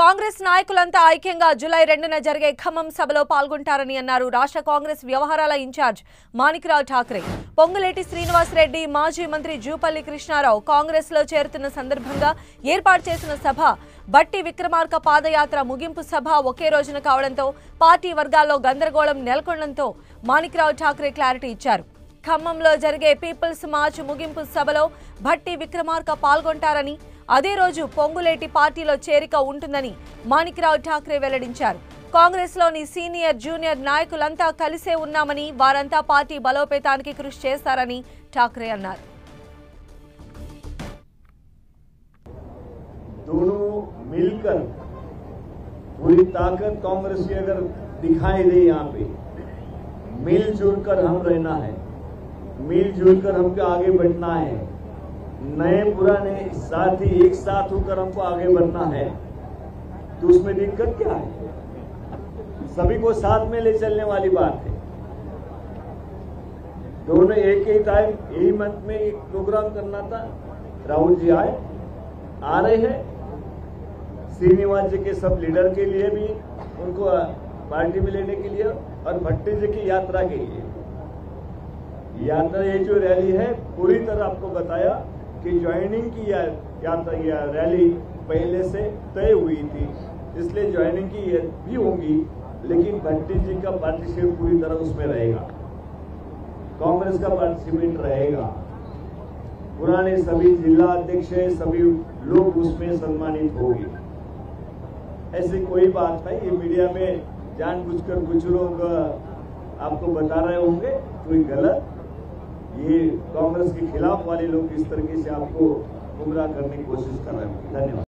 కాంగ్రెస్ నాయకులంతా ఐక్యంగా జూలై 2న జరిగే ఖమ్మం సభలో పాల్గొంటారని అన్నారు రాష్ట్ర కాంగ్రెస్ వ్యవహారాల ఇన్ఛార్జ్ మానికరావ్ ఠాకరే పొంగులేటి శ్రీనివాస్ రెడ్డి మాజీ మంత్రి జూపల్లి కృష్ణారావు కాంగ్రెస్ లో చేరుతున్న సందర్భంగా ఏర్పాటు చేసిన సభ భట్టి విక్రమార్క పాదయాత్ర ముగింపు సభ ఒకే రోజున కావడంతో పార్టీ వర్గాల్లో గందరగోళం నెలకొనడంతో మానికరావ్ ఠాకరే క్లారిటీ ఇచ్చారు ఖమ్మంలో జరిగే పీపుల్స్ మార్చ్ ముగింపు సభలో భట్టి విక్రమార్క పాల్గొంటారని అదే రోజు పొంగులేటి పార్టీలో చేరిక ఉంటుందని మానికరావ్ ఠాకరే వెల్లడించారు కాంగ్రెస్లోని సీనియర్ జూనియర్ నాయకులంతా కలిసే ఉన్నామని వారంతా పార్టీ బలోపేతానికి కృషి చేస్తారని ఠాకరే అన్నారు दोनों मिलकर पूरी ताकत कांग्रेस की अगर दिखाई दे यहाँ पे मिलजुल कर हम रहना है मिलजुल कर हमको आगे बढ़ना है नए पुराने साथी एक साथ होकर हमको आगे बढ़ना है तो उसमें दिक्कत क्या है सभी को साथ में ले चलने वाली बात है दोनों एक ही टाइम यही मंथ में एक प्रोग्राम करना था राहुल जी आए आ रहे हैं श्रीनिवास जी के सब लीडर के लिए भी उनको पार्टी में लेने के लिए और भट्टी जी की यात्रा के लिए यात्रा ये जो रैली है पूरी तरह आपको बताया कि ज्वाइनिंग की यात्रा या रैली पहले से तय हुई थी इसलिए ज्वाइनिंग की भी होगी लेकिन भट्टी जी का पार्टिसिपेट पूरी तरह उसमें रहेगा कांग्रेस का पार्टिसिपेट रहेगा पुराने सभी जिला अध्यक्ष सभी लोग उसमें सम्मानित होंगे ऐसी कोई बात नहीं ये मीडिया में जानबूझकर कुछ लोग आपको बता रहे होंगे कोई गलत ये कांग्रेस के खिलाफ वाले लोग इस तरीके से आपको गुमराह करने की कोशिश कर रहे हैं। धन्यवाद।